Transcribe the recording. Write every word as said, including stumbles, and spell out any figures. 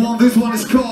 Well, this one is called